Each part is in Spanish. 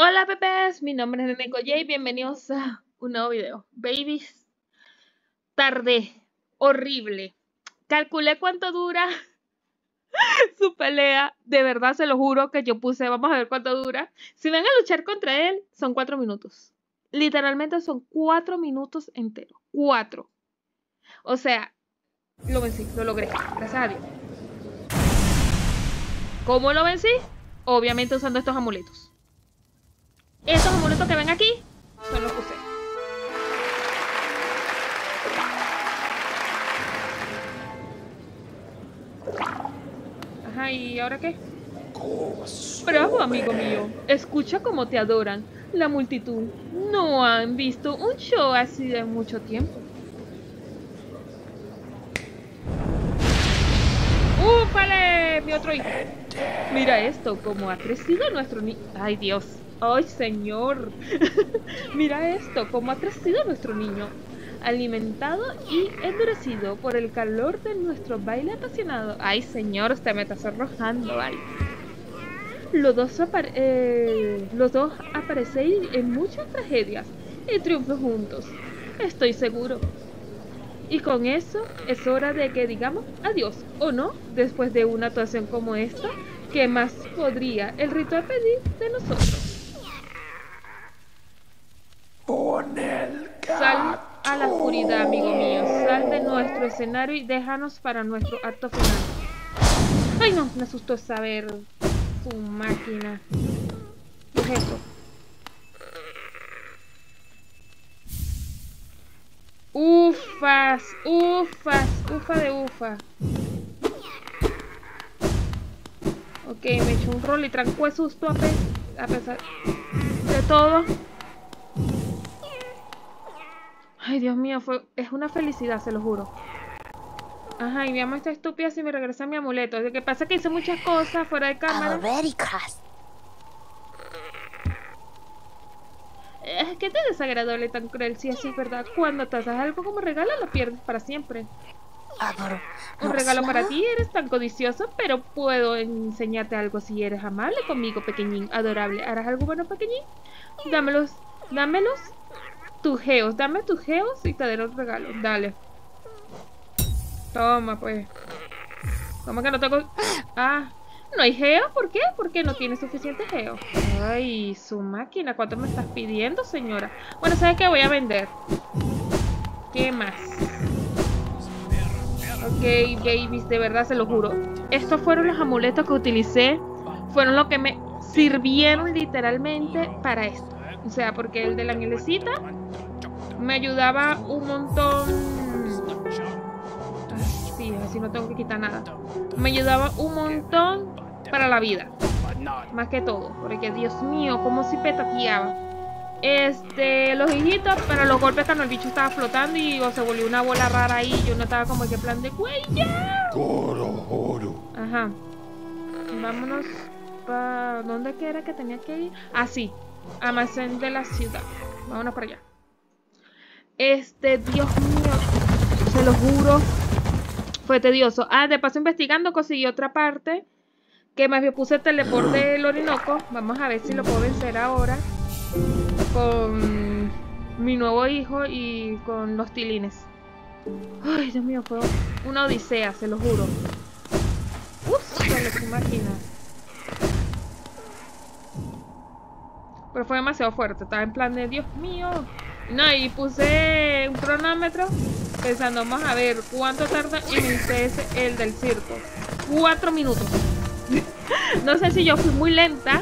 Hola pepes, mi nombre es Neneko Yay, bienvenidos a un nuevo video. Babies, tardé, horrible. Calculé cuánto dura su pelea, de verdad se lo juro que yo puse, vamos a ver cuánto dura. Si van a luchar contra él, son 4 minutos. Literalmente son 4 minutos enteros, 4. O sea, lo vencí, lo logré, gracias a Dios. ¿Cómo lo vencí? Obviamente usando estos amuletos. Estos amuletos que ven aquí son los que usé. Ajá, ¿y ahora qué? Bravo, amigo mío. Escucha cómo te adoran. La multitud. No han visto un show así de mucho tiempo. ¡Ufale! Mi otro hijo. Mira esto, cómo ha crecido nuestro niño. ¡Ay, Dios! ¡Ay, señor! Mira esto, cómo ha crecido nuestro niño. Alimentado y endurecido por el calor de nuestro baile apasionado. ¡Ay, señor! Usted me está sonrojando, ¿vale? Los dos aparecéis en muchas tragedias y triunfos juntos. Estoy seguro. Y con eso, es hora de que digamos adiós, ¿o no? Después de una actuación como esta, ¿qué más podría el ritual pedir de nosotros? Sal a la oscuridad, amigo mío. Sal de nuestro escenario y déjanos para nuestro acto final. Ay, no, me asustó saber su máquina. ¿Qué es eso? Ufas, ufas, ufa de ufa. Ok, me echó un rol y trancó el susto a pesar de todo. Ay, Dios mío, es una felicidad, se lo juro. Ajá, y veamos esta estúpida si me regresa mi amuleto. Lo que pasa es que hice muchas cosas fuera de cámara. Es que te es desagradable y tan cruel, si así es verdad. Cuando te haces algo como regalo, lo pierdes para siempre. Un regalo para ti, eres tan codicioso, pero puedo enseñarte algo si eres amable conmigo, pequeñín, adorable. ¿Harás algo bueno, pequeñín? Dámelos. Tujeos, dame tujeos y te daré otro regalo. Dale. Toma, pues. ¿Cómo que no tengo? Ah, ¿no hay geo? ¿Por qué? Porque no tiene suficiente geo. Ay, su máquina. ¿Cuánto me estás pidiendo, señora? Bueno, ¿sabes qué? Voy a vender. ¿Qué más? Ok, babies, de verdad se lo juro. Estos fueron los amuletos que utilicé. Fueron los que me sirvieron literalmente para esto. O sea, porque el de la angelecita me ayudaba un montón. Sí, así no tengo que quitar nada. Me ayudaba un montón para la vida. Más que todo. Porque, Dios mío, cómo se petateaba. Los hijitos, para los golpes cuando el bicho estaba flotando y o se volvió una bola rara ahí. Yo no estaba como que plan de cuella. Ajá. Vámonos para... ¿Dónde que era que tenía que ir? Ah, sí. Almacén de la ciudad. Vámonos para allá. Dios mío, se lo juro, fue tedioso. Ah, de paso investigando conseguí otra parte que más bien puse el teleport del Orinoco. Vamos a ver si lo puedo vencer ahora con mi nuevo hijo y con los tilines. Ay, Dios mío, fue una odisea, se lo juro. Uf, no lo imaginas. Pero fue demasiado fuerte, estaba en plan de Dios mío. No, y puse un cronómetro pensando, vamos a ver cuánto tarda en vencerse el del circo. 4 minutos. No sé si yo fui muy lenta.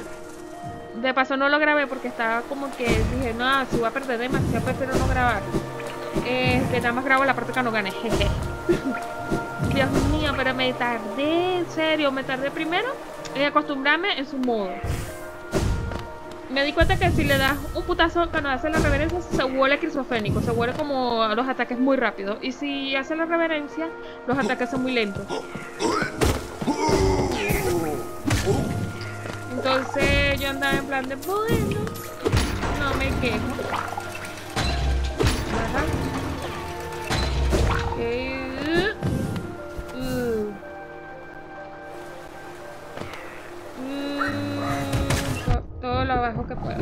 De paso no lo grabé porque estaba como que dije, no, si voy a perder demasiado, prefiero no grabar. Nada más grabo la parte que no gané. Jeje. Dios mío, pero me tardé, en serio, me tardé primero en acostumbrarme en su modo. Me di cuenta que si le das un putazo cuando hace la reverencia, se vuelve crisofénico, se vuelve como a los ataques muy rápidos. Y si hace la reverencia, los ataques son muy lentos. Entonces yo andaba en plan de, bueno, no me quejo. Ajá. Okay. lo abajo que puedo.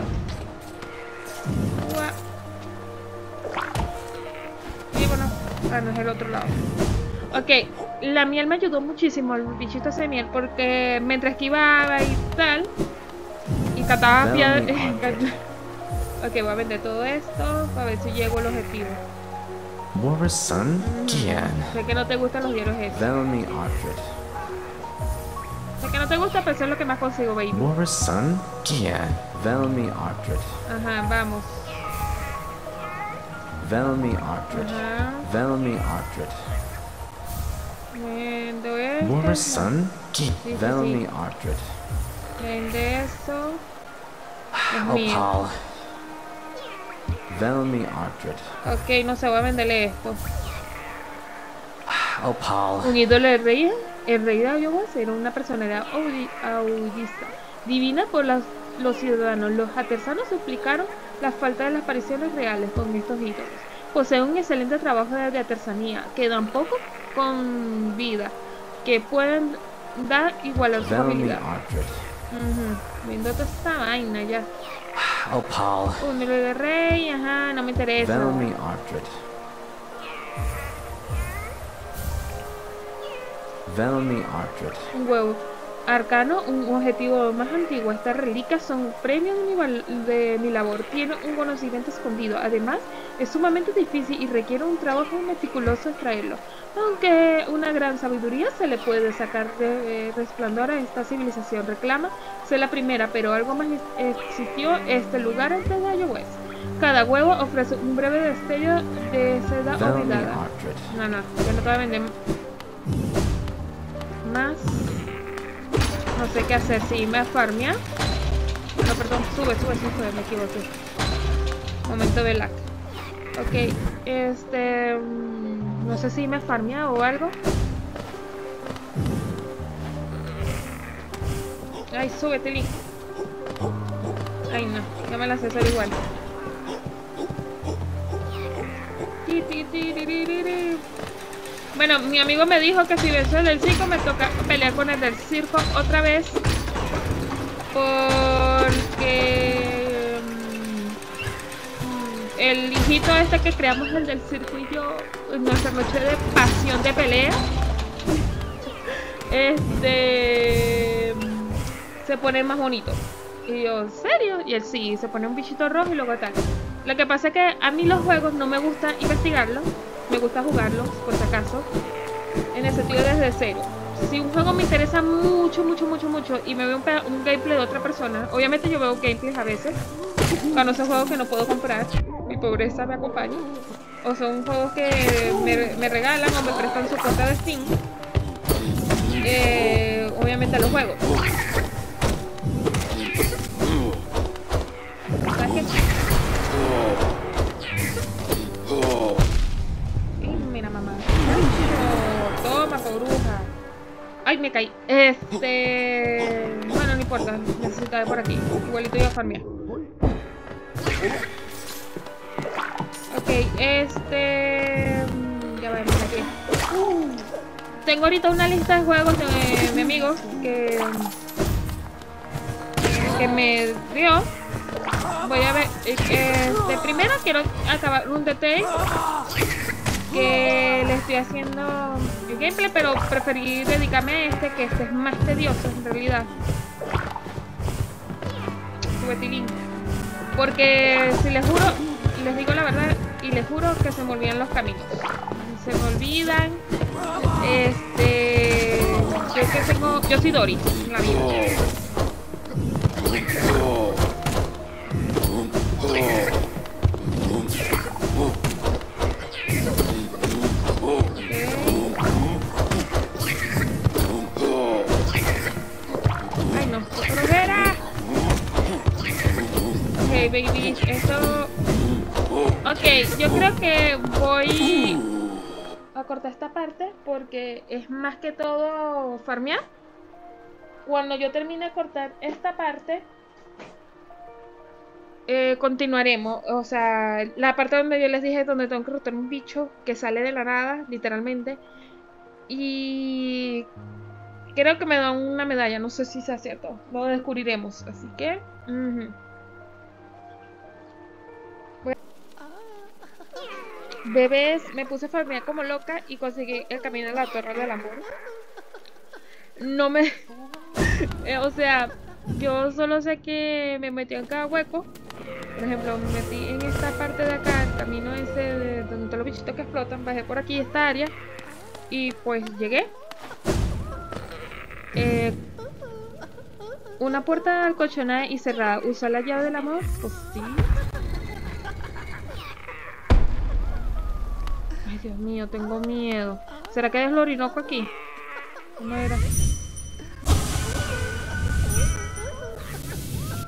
Y bueno, ah, no es el otro lado. Ok, la miel me ayudó muchísimo, el bichito de miel, porque mientras esquivaba y tal, y cataba piedra. Ok, voy a vender todo esto para ver si llego al objetivo. Sé que no te gustan los hielos estos. Sé que no te gusta, pero eso es lo que más consigo, baby. Ajá, vamos. Vendo esto. Vende esto. Es mío. Ok, no sé, voy a venderle esto. Un ídolo del rey. El rey de Ayobo será una personalidad aullista, divina por los ciudadanos. Los artesanos suplicaron la falta de las apariciones reales con estos ídolos. Posee un excelente trabajo de artesanía, que dan poco con vida, que pueden dar igual a su habilidad. Viendo toda esta vaina ya. Un hilo de rey, ajá, no me interesa. Un huevo arcano, un objetivo más antiguo. Estas reliquias son premios de mi labor. Tiene un conocimiento escondido. Además, es sumamente difícil y requiere un trabajo meticuloso extraerlo. Aunque una gran sabiduría se le puede sacar de resplandor a esta civilización. Reclama ser la primera, pero algo más existió este lugar antes de Ayohues. Cada huevo ofrece un breve destello de seda olvidada. No, no, ya no te voy a vender más. No sé qué hacer, si me farmear. No, perdón, sube, me equivoqué. Momento de lag. Ok, no sé si me farmea o algo. Ay, súbete, Link. Ay, no. Ya me la sé hacer igual. Bueno, mi amigo me dijo que si venzo el del circo, me toca pelear con el del circo otra vez. Porque... el hijito este que creamos, el del circo y yo, en nuestra noche de pasión de pelea, se pone más bonito. Y yo, ¿en serio? Y él sí, se pone un bichito rojo y luego tal. Lo que pasa es que a mí los juegos no me gusta investigarlos, me gusta jugarlos, por si acaso, en el sentido desde cero. Si un juego me interesa mucho y me veo un gameplay de otra persona, obviamente yo veo gameplays a veces, cuando son juegos que no puedo comprar, mi pobreza me acompaña, o son juegos que me regalan o me prestan su cuenta de Steam, obviamente los juegos. Mira, mamá. Toma, bruja. Ay, me caí. Bueno, no importa, necesito de por aquí. Igualito iba a farmear. Ok, ya vamos aquí. Tengo ahorita una lista de juegos de mi amigo que me dio. Voy a ver. Primero quiero acabar un detalle que le estoy haciendo el gameplay, pero preferí dedicarme a este, que este es más tedioso en realidad. Porque si les juro, les digo la verdad, y les juro que se me olvidan los caminos. Se me olvidan. Yo soy Dory en la vida. Ay, no, flojera. Ok, baby, esto... Ok, yo creo que voy a cortar esta parte porque es más que todo farmear. Cuando yo termine de cortar esta parte, continuaremos, o sea, la parte donde yo les dije, donde tengo que rotar un bicho que sale de la nada, literalmente, y Creo que me dan una medalla, no sé si sea cierto. Lo descubriremos, así que... Bebés, me puse a farmear como loca y conseguí el camino de la Torre del Amor. No me... o sea, yo solo sé que me metí en cada hueco. Por ejemplo, me metí en esta parte de acá, el camino ese de donde todos los bichitos que explotan. Bajé por aquí esta área y pues llegué. Una puerta alcochonada y cerrada. ¿Usó la llave del amor? Pues sí. Ay, Dios mío, tengo miedo. ¿Será que es el Orinoco aquí? ¿Cómo era?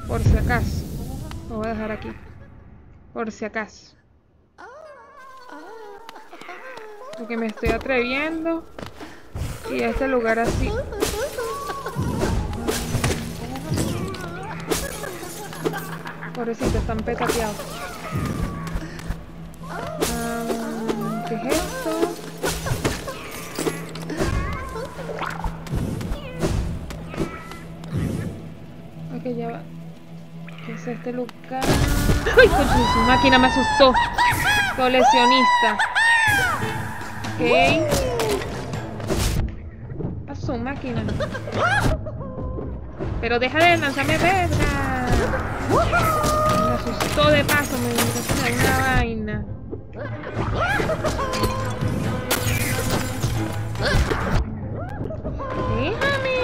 Por si acaso. Lo voy a dejar aquí. Por si acaso. Porque me estoy atreviendo. Y este lugar así. Pobrecito, están petateados. ¿Qué es esto? Ok, ya va. ¿Qué es este lugar? ¡Ay, coño! Su máquina me asustó. Coleccionista. Ok. Pasó máquina. Pero deja de lanzarme pedra. Me asustó de paso. Me dio una vaina. ¡Déjame!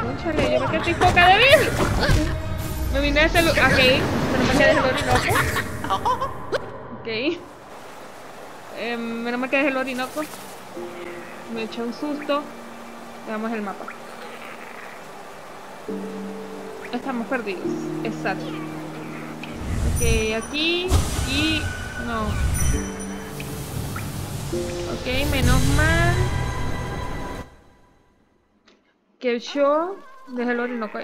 Cónchale, yo me quedé poca de vida. Me vine a este lugar. Ok, menos mal que dejé el Orinoco. Ok. Menos mal que dejé el Orinoco. Me echó un susto. Veamos el mapa. Estamos perdidos, exacto. Ok, aquí y... no. Ok, menos mal que yo dejé el Orinoco.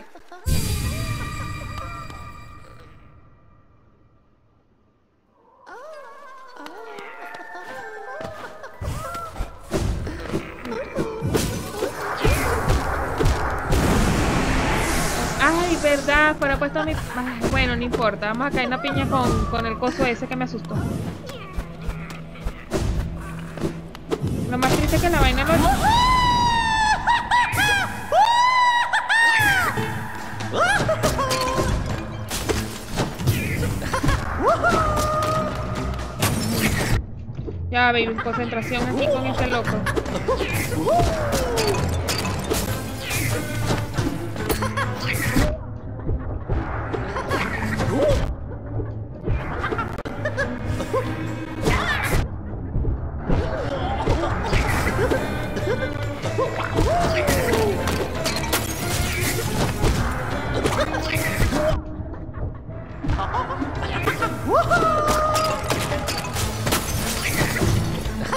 ¿Verdad? Fuera puesto mi... Bueno, no importa. Vamos a caer una piña con el coso ese que me asustó. Lo más triste es que la vaina lo... Ya, baby. Concentración aquí con este loco.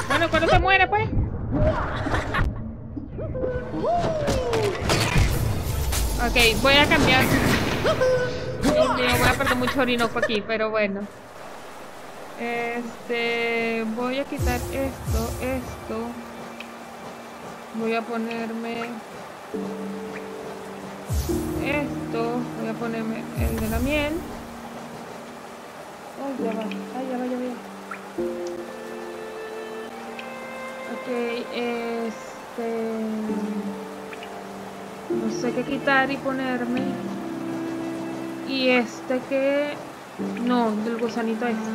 Bueno, cuando se muere, pues. Ok, voy a cambiar. Voy a perder mucho Orinoco aquí, pero bueno. Voy a quitar esto, Voy a ponerme... esto, voy a ponerme el de la miel. Ay, ya va, ya va. Ok, no sé qué quitar y ponerme. Y este que... no, del gusanito este.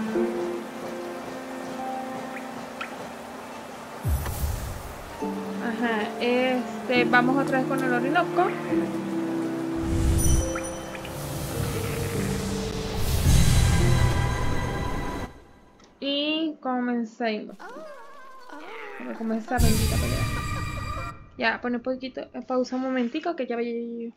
Ajá, vamos otra vez con el Orinoco. Y comencemos. Voy a comenzar esta bendita pelea. Ya, pon un poquito, pausa un momentico que ya vaya yo.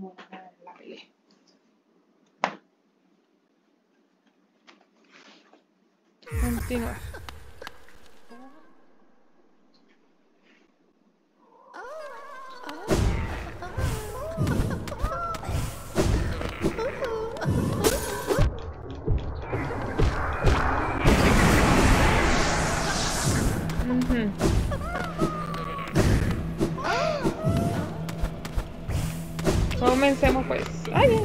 no la pelea. Continuar. Comencemos pues. Ay,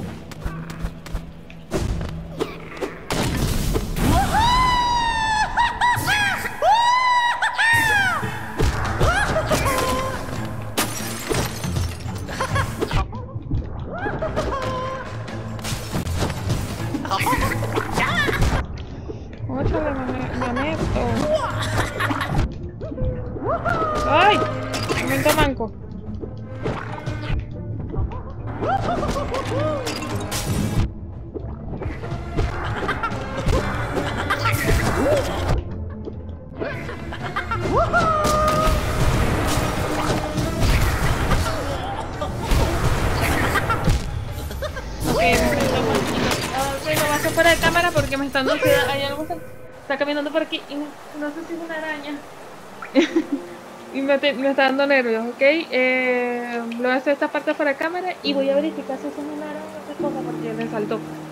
fuera de cámara porque me están dando ansiedad. Hay algo que está caminando por aquí y no sé si es una araña y me está dando nervios, ¿ok? Lo voy a hacer esta parte fuera de cámara y voy a verificar si es una araña o otra cosa porque me saltó.